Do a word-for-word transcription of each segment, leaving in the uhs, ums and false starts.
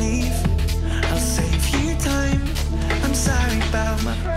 leave. I'll save you time. I'm sorry about my friendship.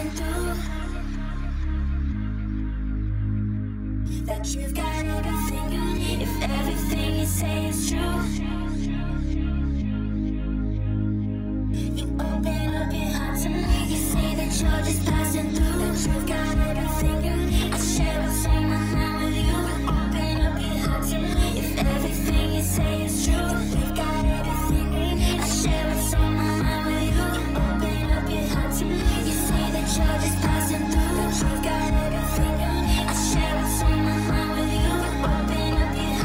passing through, that you've got everything you need, if everything you say is true. You open up your heart to me, you say that you're just passing through, that you've got everything you need. I share what's in my heart with you. Open up your heart to me, if everything you say is true, that you've got everything you need. I share what's in my heart with you. Open up your heart to me. You're just passing through, that you've got everything you need. I share what's on my mind with you. Open up your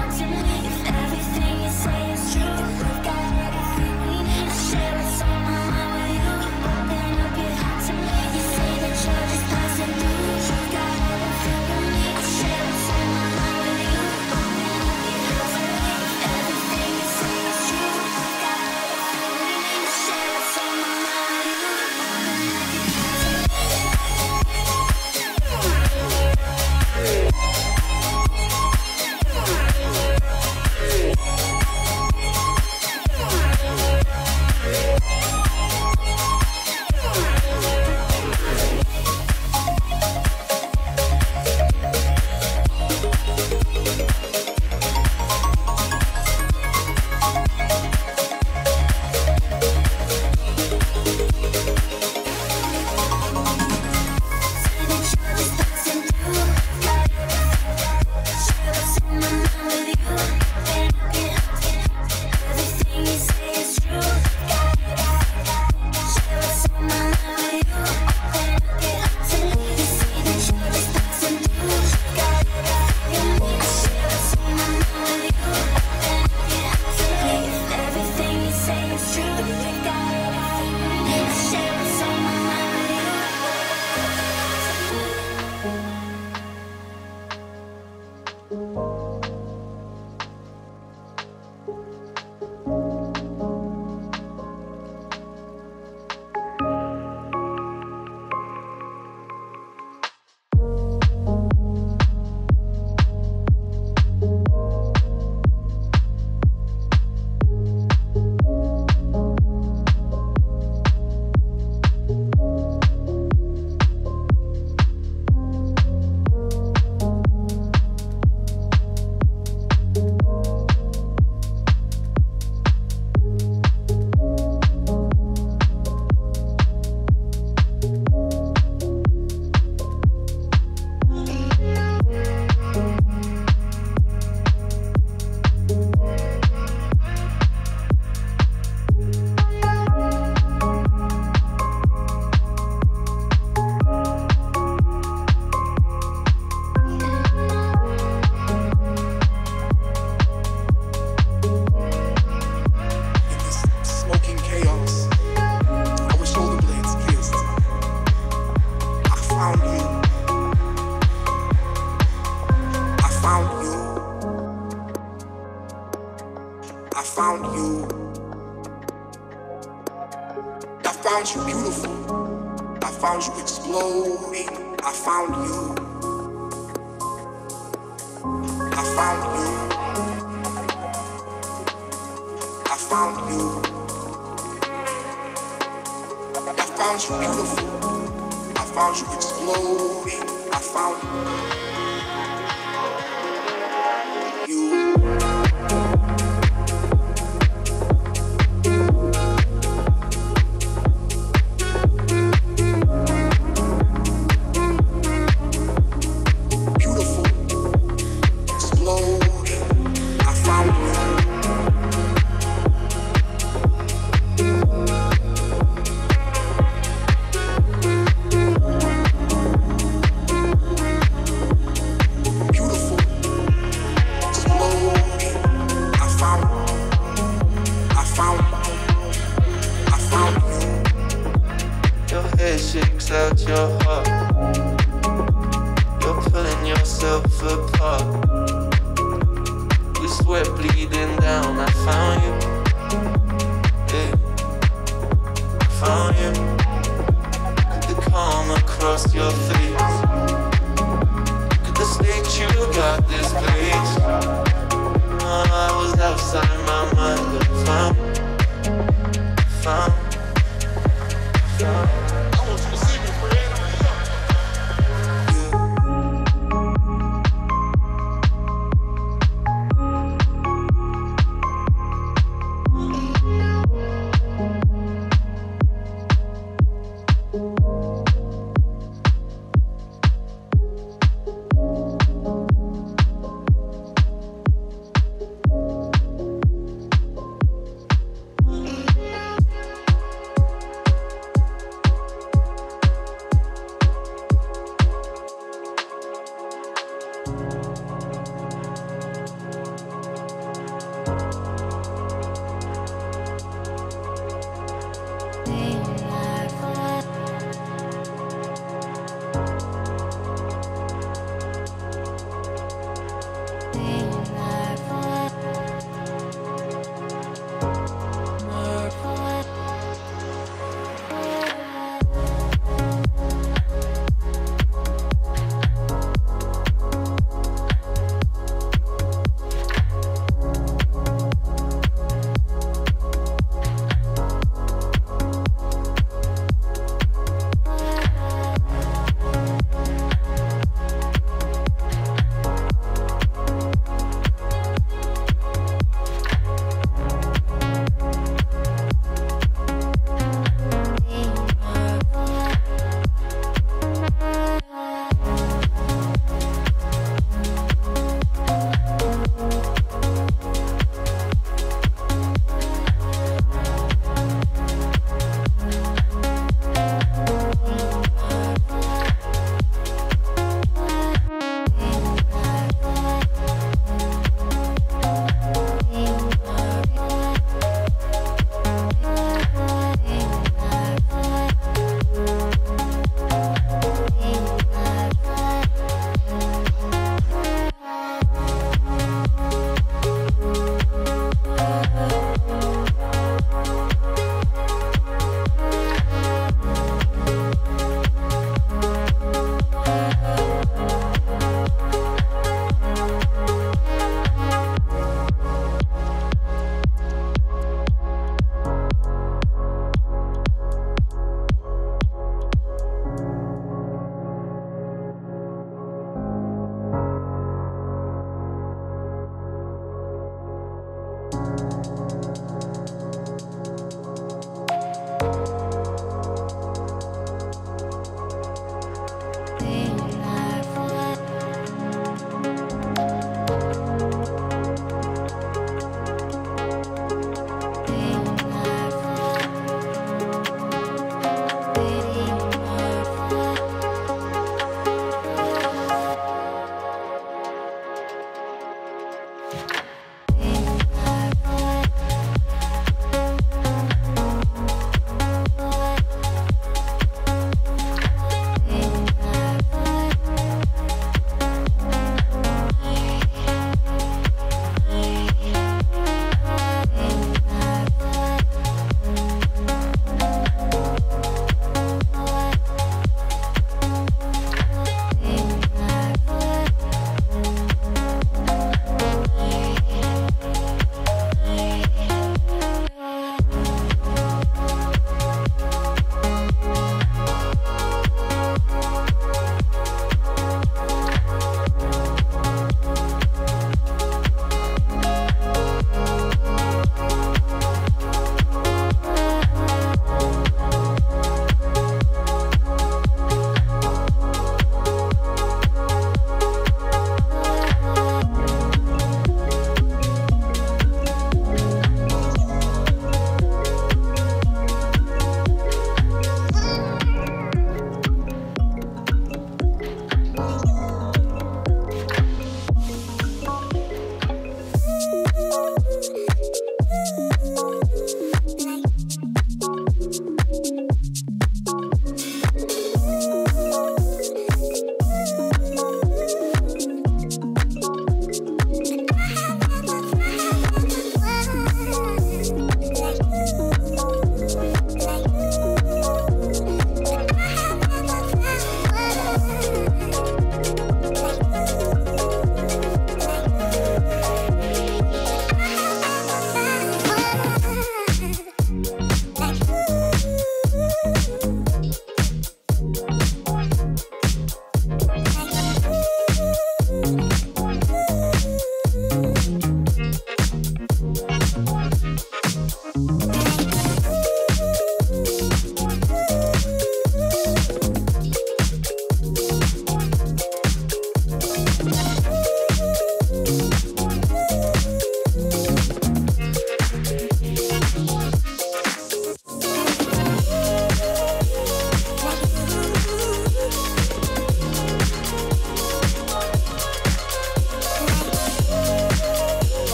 heart to me, if everything you say is true, that you've got everything you need. I share what's on my mind with you. Open up your heart to me, you say that you're just passing through, that you've got everything you need. I share what's on my mind with you. Open up your heart to me, if everything you say is true, that you've got everything you need. I share what's on my mind with you. I was forsaken for enemies. I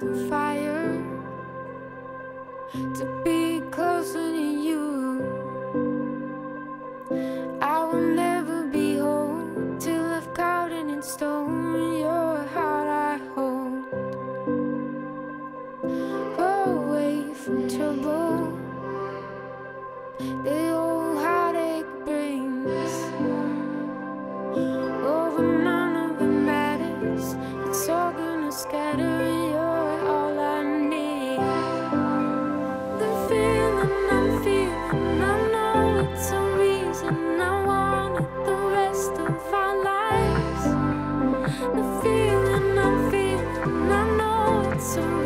through fire to be closer to you. I will never be whole till I've carved in stone in your heart I hold. Away from trouble the old heartache brings. Over none of it matters, it's all gonna scatter. Thank you.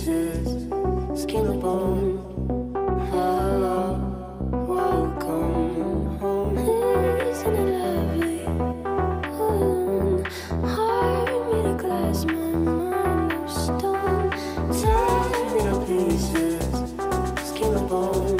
faces, skin and bone. Hello, welcome home. Isn't it lovely? Mm. Heart made of glass, my mind of stone. Tear me to pieces, skin and bone.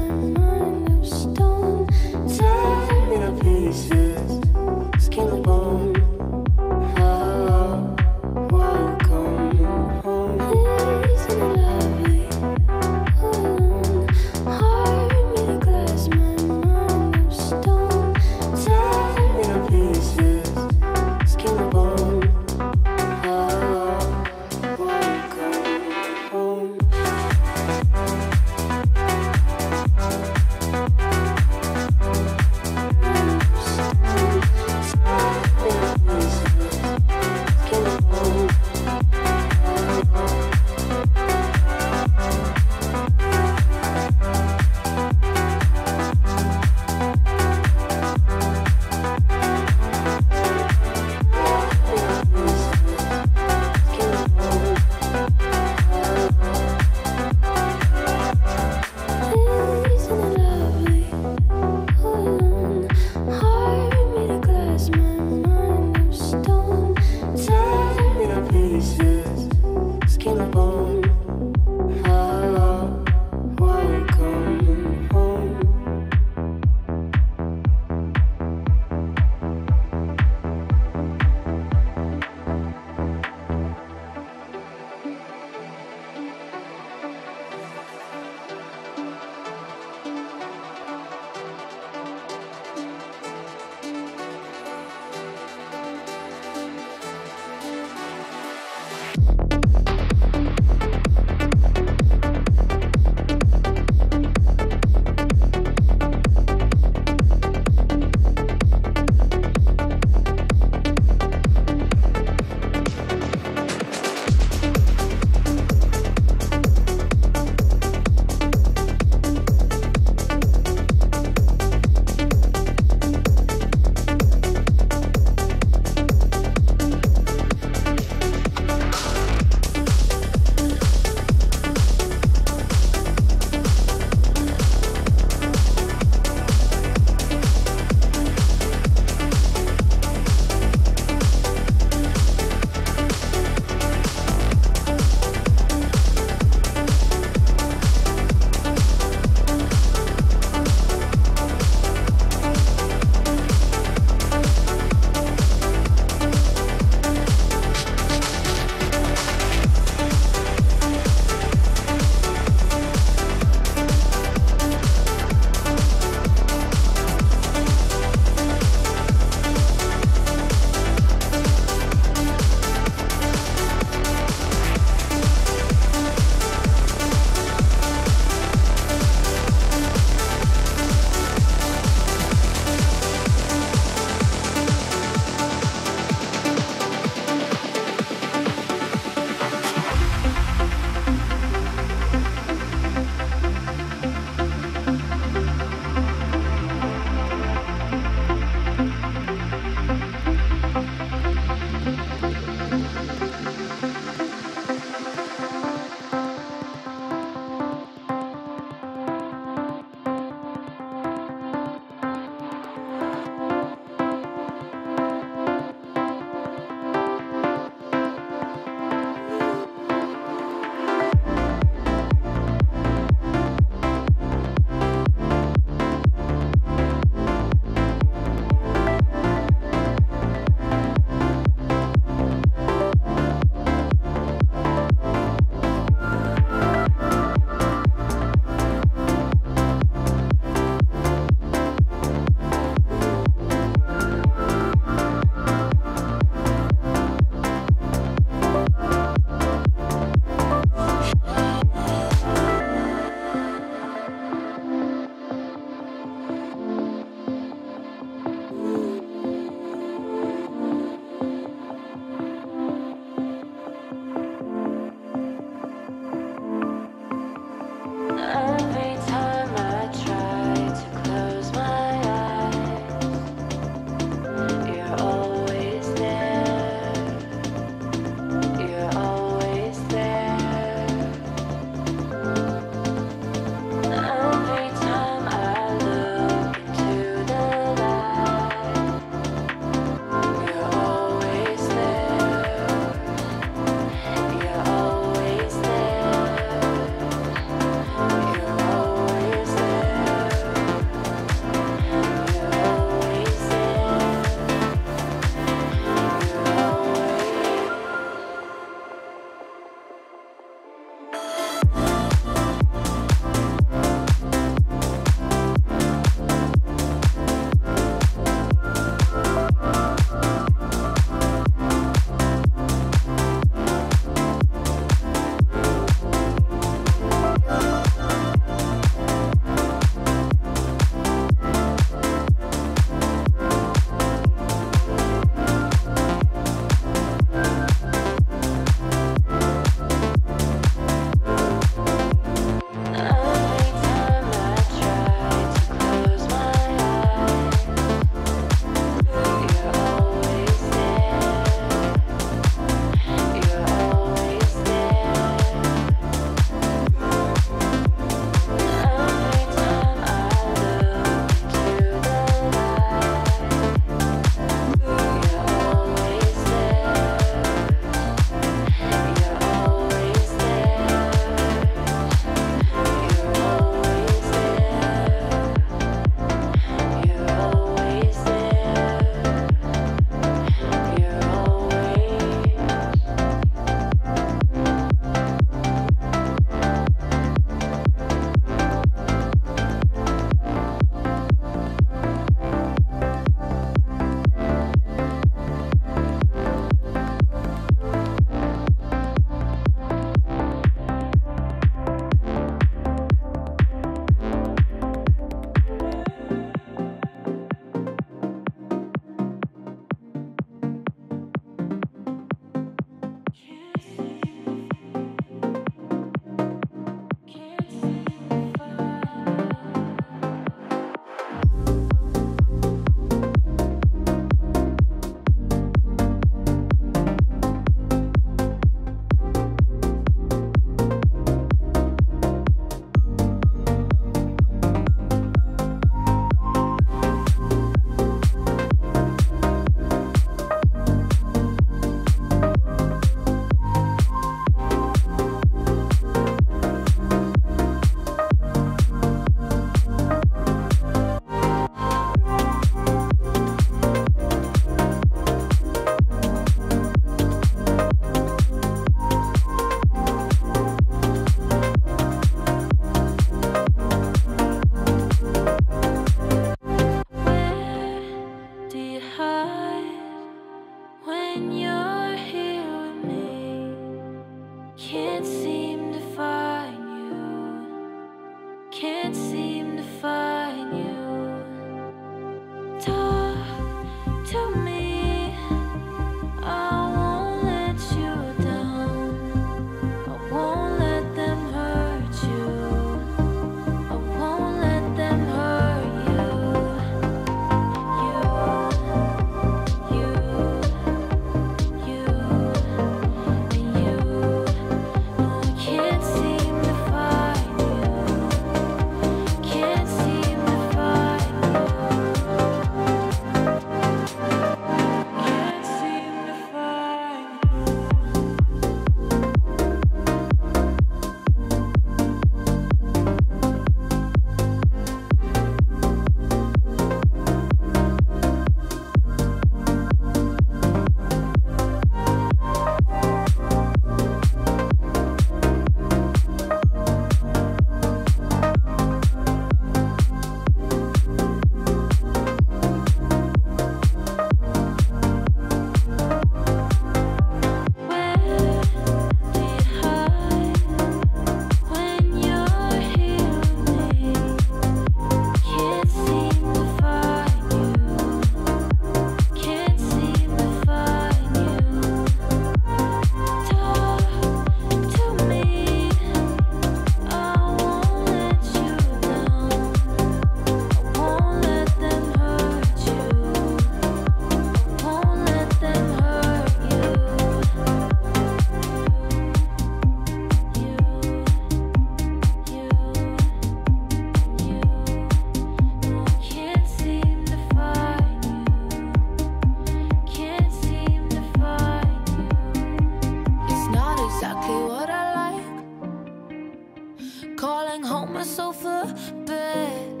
Calling home myself a bed,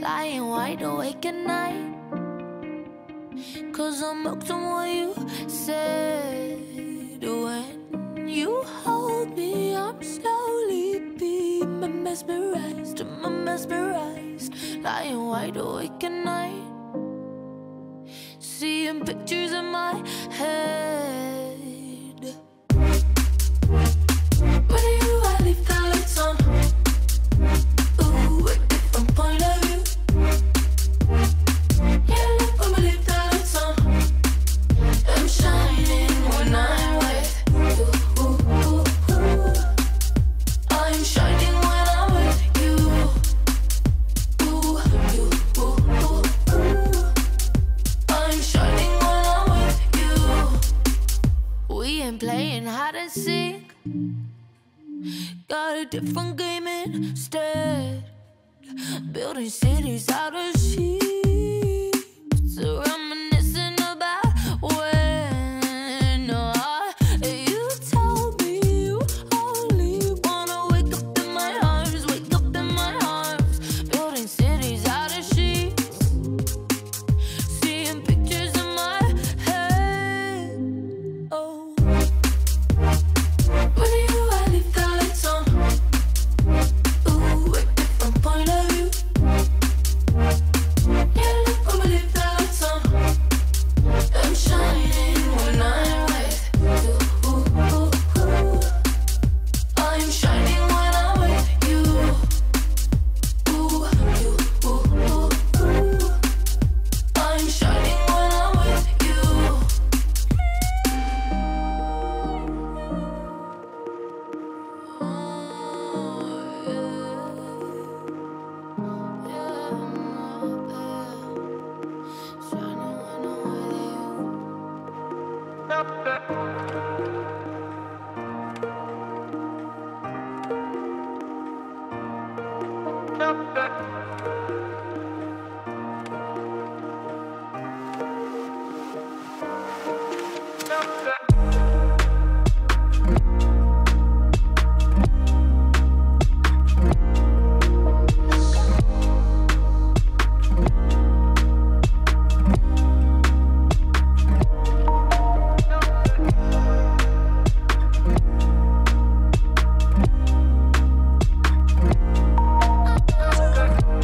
lying wide awake at night, 'cause I'm hooked on what you said. When you hold me, I'm slowly being mesmerized, I'm mesmerized, lying wide awake at night, seeing pictures in my head. Playing hide and seek, got a different game instead. Building cities out of sheets, reminiscing about when. Oh, you told me you only wanna wake up in my arms, wake up in my arms. Building cities out of sheets, seeing pictures in my head. Oh.